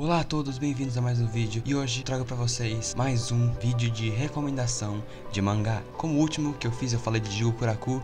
Olá a todos, bem-vindos a mais um vídeo, e hoje trago pra vocês mais um vídeo de recomendação de mangá. Como o último que eu fiz, eu falei de Jigokuraku,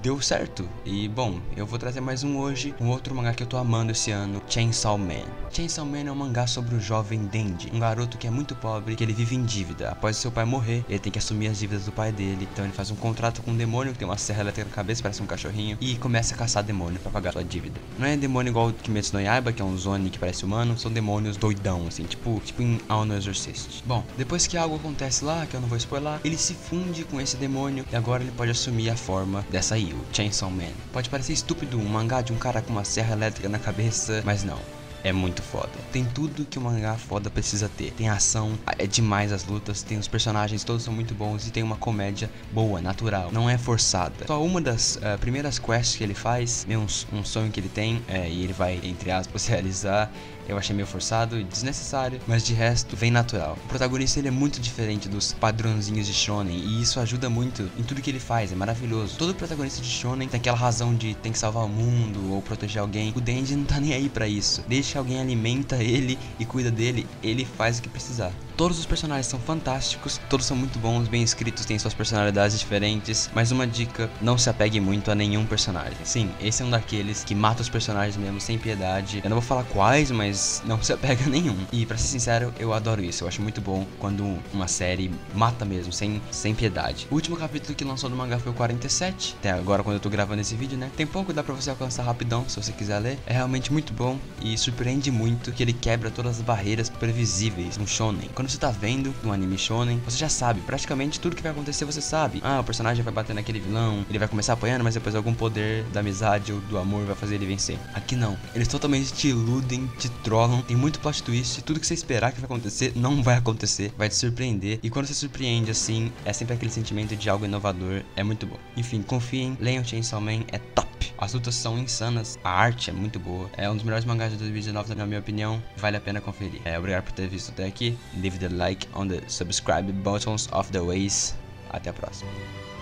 deu certo, e bom, eu vou trazer mais um hoje, um outro mangá que eu tô amando esse ano, Chainsaw Man. Chainsaw Man é um mangá sobre o jovem Denji, um garoto que é muito pobre, que ele vive em dívida. Após seu pai morrer, ele tem que assumir as dívidas do pai dele, então ele faz um contrato com um demônio que tem uma serra elétrica na cabeça, parece um cachorrinho, e começa a caçar demônio pra pagar sua dívida. Não é demônio igual o Kimetsu no Yaiba, que é um Zoni que parece humano, são demônios doidão, assim, tipo em Alone Exorcist. Bom, depois que algo acontece lá, que eu não vou spoiler, ele se funde com esse demônio e agora ele pode assumir a forma dessa aí, o Chainsaw Man. Pode parecer estúpido, um mangá de um cara com uma serra elétrica na cabeça, mas não. É muito foda. Tem tudo que um mangá foda precisa ter. Tem ação, é demais as lutas, tem os personagens, todos são muito bons e tem uma comédia boa, natural, não é forçada. Só uma das primeiras quests que ele faz, um sonho que ele tem, e ele vai, entre aspas, realizar, eu achei meio forçado e desnecessário, mas de resto, vem natural. O protagonista, ele é muito diferente dos padrãozinhos de shonen, e isso ajuda muito em tudo que ele faz, é maravilhoso. Todo protagonista de shonen tem aquela razão de tem que salvar o mundo, ou proteger alguém. O Denji não tá nem aí pra isso. Desde alguém alimenta ele e cuida dele, ele faz o que precisar. Todos os personagens são fantásticos, todos são muito bons, bem escritos, têm suas personalidades diferentes, mas uma dica, não se apegue muito a nenhum personagem. Sim, esse é um daqueles que mata os personagens mesmo, sem piedade. Eu não vou falar quais, mas não se apega a nenhum. E pra ser sincero, eu adoro isso, eu acho muito bom quando uma série mata mesmo, sem piedade. O último capítulo que lançou do mangá foi o 47, até agora quando eu tô gravando esse vídeo, né? Tem pouco, dá pra você alcançar rapidão, se você quiser ler. É realmente muito bom e surpreende muito que ele quebra todas as barreiras previsíveis no shonen. Quando você tá vendo um anime shonen, você já sabe, praticamente tudo que vai acontecer você sabe. Ah, o personagem vai bater naquele vilão, ele vai começar apanhando, mas depois algum poder da amizade ou do amor vai fazer ele vencer. Aqui não, eles totalmente te iludem, te trollam, tem muito plot twist, tudo que você esperar que vai acontecer, não vai acontecer, vai te surpreender. E quando você surpreende assim, é sempre aquele sentimento de algo inovador, é muito bom. Enfim, confiem, leiam Chainsaw Man, é top. As lutas são insanas, a arte é muito boa, é um dos melhores mangás de 2019, na minha opinião, vale a pena conferir. Obrigado por ter visto até aqui, leave the like on the subscribe buttons of the ways, até a próxima.